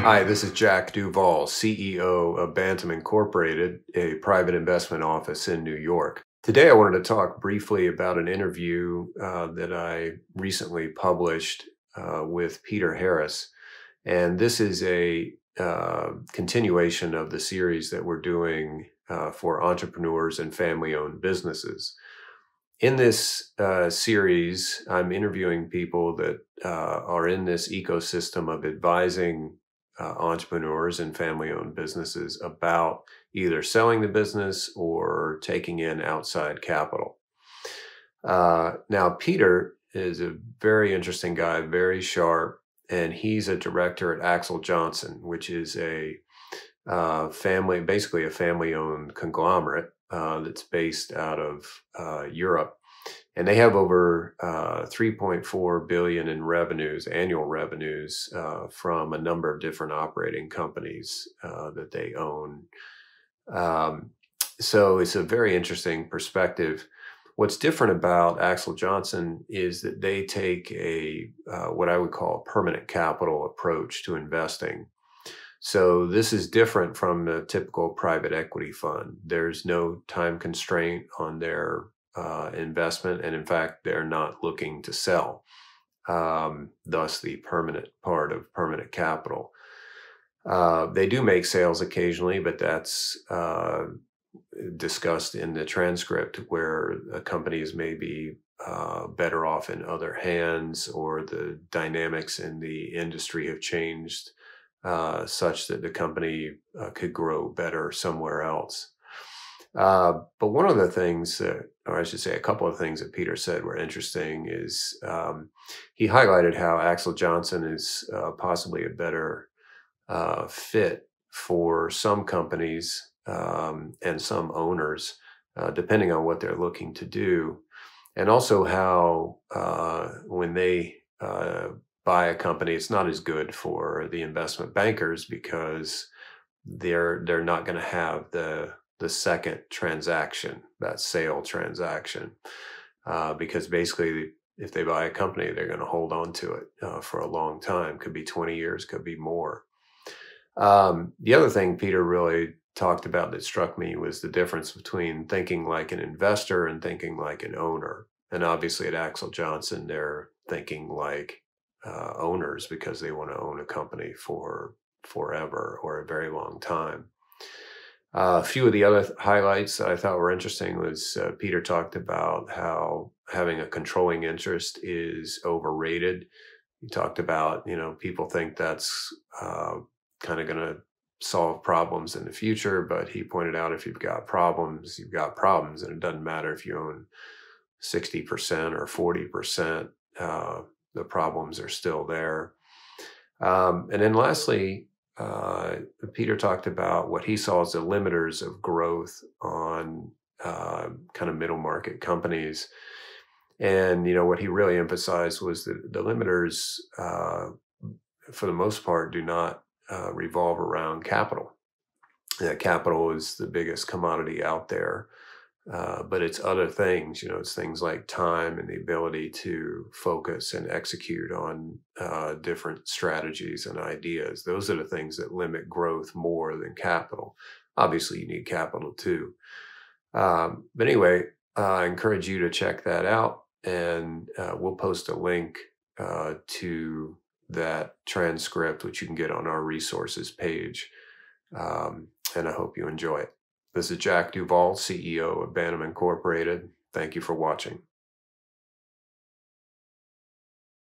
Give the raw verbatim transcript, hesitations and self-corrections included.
Hi, this is Jack Duval, C E O of Bantam Incorporated, a private investment office in New York. Today I wanted to talk briefly about an interview uh, that I recently published uh, with Peter Harris. And this is a uh, continuation of the series that we're doing uh, for entrepreneurs and family-owned businesses. In this uh, series, I'm interviewing people that uh, are in this ecosystem of advising Uh, entrepreneurs and family-owned businesses about either selling the business or taking in outside capital. Uh, now, Peter is a very interesting guy, very sharp, and he's a director at Axel Johnson, which is a uh, family, basically a family-owned conglomerate uh, that's based out of uh, Europe. And they have over uh, three point four billion dollars in revenues, annual revenues, uh, from a number of different operating companies uh, that they own. Um, so it's a very interesting perspective. What's different about Axel Johnson is that they take a uh, what I would call a permanent capital approach to investing. So this is different from a typical private equity fund. There's no time constraint on their Uh, investment, and in fact, they're not looking to sell, um, thus the permanent part of permanent capital. Uh, they do make sales occasionally, but that's uh, discussed in the transcript where companies may be uh, better off in other hands, or the dynamics in the industry have changed uh, such that the company uh, could grow better somewhere else. Uh, but one of the things that, or I should say a couple of things that Peter said were interesting is um, he highlighted how Axel Johnson is uh, possibly a better uh, fit for some companies um, and some owners, uh, depending on what they're looking to do. And also how uh, when they uh, buy a company, it's not as good for the investment bankers because they're, they're not going to have the the second transaction, that sale transaction, uh, because basically if they buy a company, they're going to hold on to it uh, for a long time, could be twenty years, could be more. Um, the other thing Peter really talked about that struck me was the difference between thinking like an investor and thinking like an owner. And obviously at Axel Johnson, they're thinking like uh, owners because they want to own a company for forever or a very long time. Uh, a few of the other highlights I thought were interesting was uh, Peter talked about how having a controlling interest is overrated. He talked about, you know, people think that's uh, kind of going to solve problems in the future, but he pointed out if you've got problems, you've got problems, and it doesn't matter if you own sixty percent or forty percent, uh, the problems are still there. Um, and then lastly, Uh, Peter talked about what he saw as the limiters of growth on uh, kind of middle market companies. And, you know, what he really emphasized was that the limiters, uh, for the most part, do not uh, revolve around capital. Uh, capital is the biggest commodity out there, uh, but it's other things, you know, it's things like time and the ability to focus and execute on uh, different strategies and ideas. Those are the things that limit growth more than capital. Obviously, you need capital too. Um, but anyway, uh, I encourage you to check that out, and uh, we'll post a link uh, to that transcript, which you can get on our resources page. Um, and I hope you enjoy it. This is Jack Duval, C E O of Bantam Incorporated. Thank you for watching.